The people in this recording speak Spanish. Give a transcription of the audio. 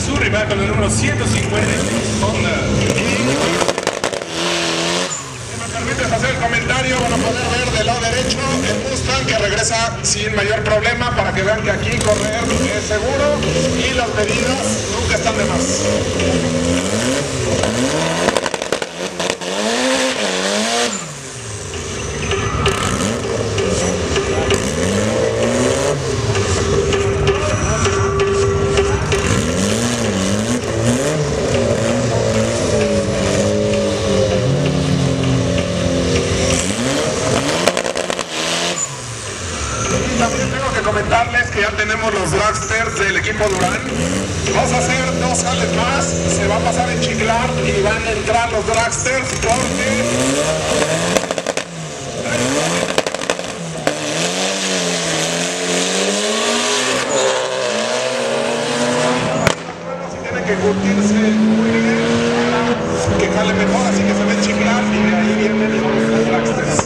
su rival con el número 150, Honda. Me permites hacer el comentario para poder ver del lado derecho el Mustang, que regresa sin mayor problema, para que vean que aquí correr es seguro y las medidas nunca están de más. Comentarles que ya tenemos los dragsters del equipo Durán. Vamos a hacer dos sales más, se va a pasar en Chiclar y van a entrar los dragsters porque si tienen que curtirse muy bien, que jale mejor, así que se ven Chiclar y de ahí vienen los dragsters.